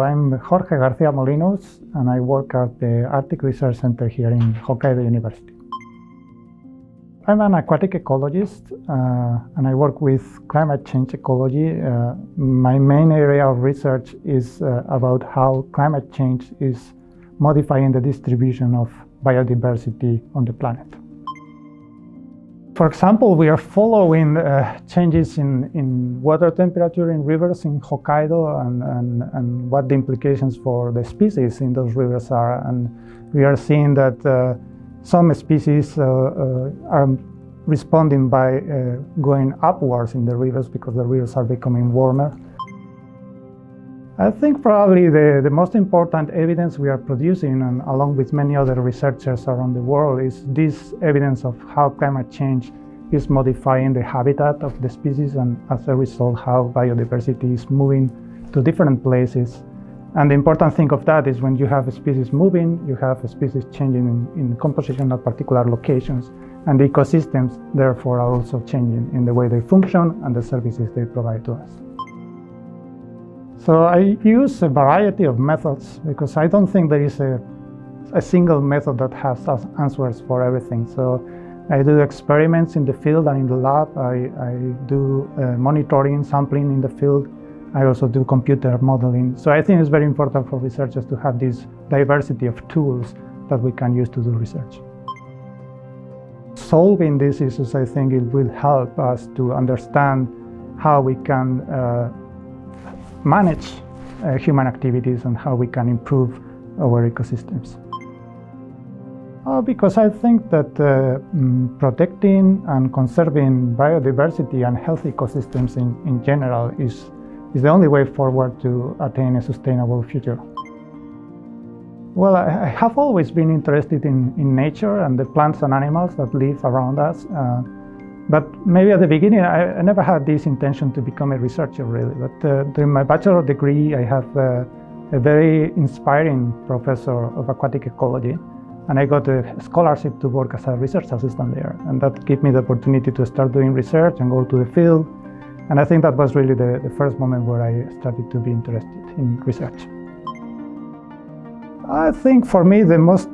I'm Jorge García Molinos, and I work at the Arctic Research Center here in Hokkaido University. I'm an aquatic ecologist, and I work with climate change ecology. My main area of research is about how climate change is modifying the distribution of biodiversity on the planet. For example, we are following changes in water temperature in rivers in Hokkaido and what the implications for the species in those rivers are. And we are seeing that some species are responding by going upwards in the rivers because the rivers are becoming warmer. I think probably the most important evidence we are producing, and along with many other researchers around the world, is this evidence of how climate change is modifying the habitat of the species, and as a result how biodiversity is moving to different places. And the important thing of that is when you have a species moving, you have a species changing in composition at particular locations, and the ecosystems therefore are also changing in the way they function and the services they provide to us. So I use a variety of methods because I don't think there is a single method that has answers for everything. So I do experiments in the field and in the lab. I do monitoring, sampling in the field. I also do computer modeling. So I think it's very important for researchers to have this diversity of tools that we can use to do research. Solving these issues, I think it will help us to understand how we can manage human activities and how we can improve our ecosystems. Because I think that protecting and conserving biodiversity and healthy ecosystems in general is the only way forward to attain a sustainable future. Well, I have always been interested in nature and the plants and animals that live around us. But maybe at the beginning, I never had this intention to become a researcher, really. But during my bachelor degree, I have a very inspiring professor of aquatic ecology, and I got a scholarship to work as a research assistant there. And that gave me the opportunity to start doing research and go to the field. And I think that was really the first moment where I started to be interested in research. I think for me the most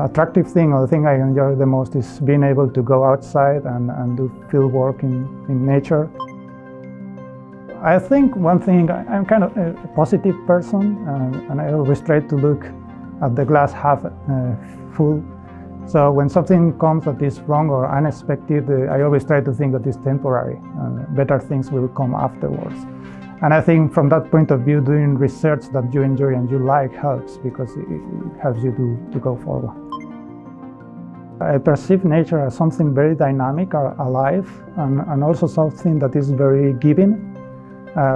attractive thing, or the thing I enjoy the most, is being able to go outside and do field work in nature. I think one thing, I'm kind of a positive person, and I always try to look at the glass half full. So when something comes that is wrong or unexpected, I always try to think that it's temporary and better things will come afterwards. And I think from that point of view, doing research that you enjoy and you like helps, because it helps you to go forward. I perceive nature as something very dynamic, or alive, and also something that is very giving.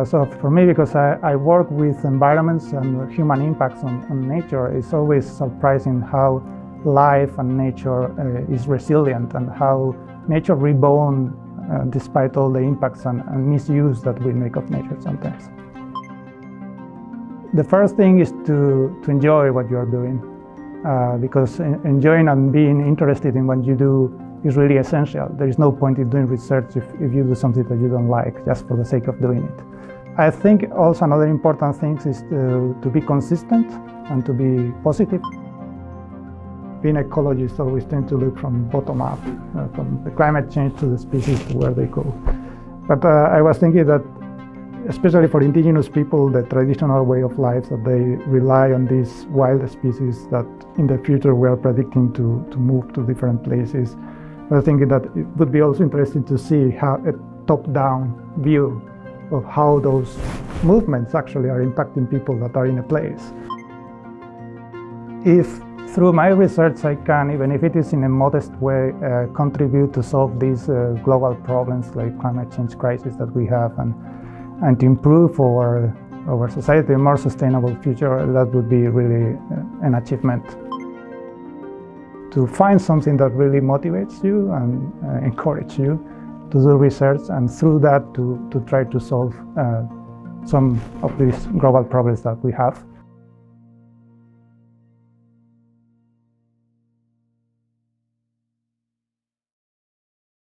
So for me, because I work with environments and human impacts on nature, it's always surprising how life and nature is resilient, and how nature rebounds despite all the impacts and misuse that we make of nature sometimes. The first thing is to enjoy what you are doing, because enjoying and being interested in what you do is really essential. There is no point in doing research if you do something that you don't like just for the sake of doing it. I think also another important thing is to be consistent and to be positive. Being ecologists, always tend to look from bottom up, from the climate change to the species to where they go. But I was thinking that, especially for indigenous people, the traditional way of life, that they rely on these wild species that in the future we are predicting to move to different places. I was thinking that it would be also interesting to see how a top-down view of how those movements actually are impacting people that are in a place. If through my research I can, even if it is in a modest way, contribute to solve these global problems like climate change crisis that we have, and to improve our society, a more sustainable future, that would be really an achievement. To find something that really motivates you and encourages you to do research, and through that to try to solve some of these global problems that we have.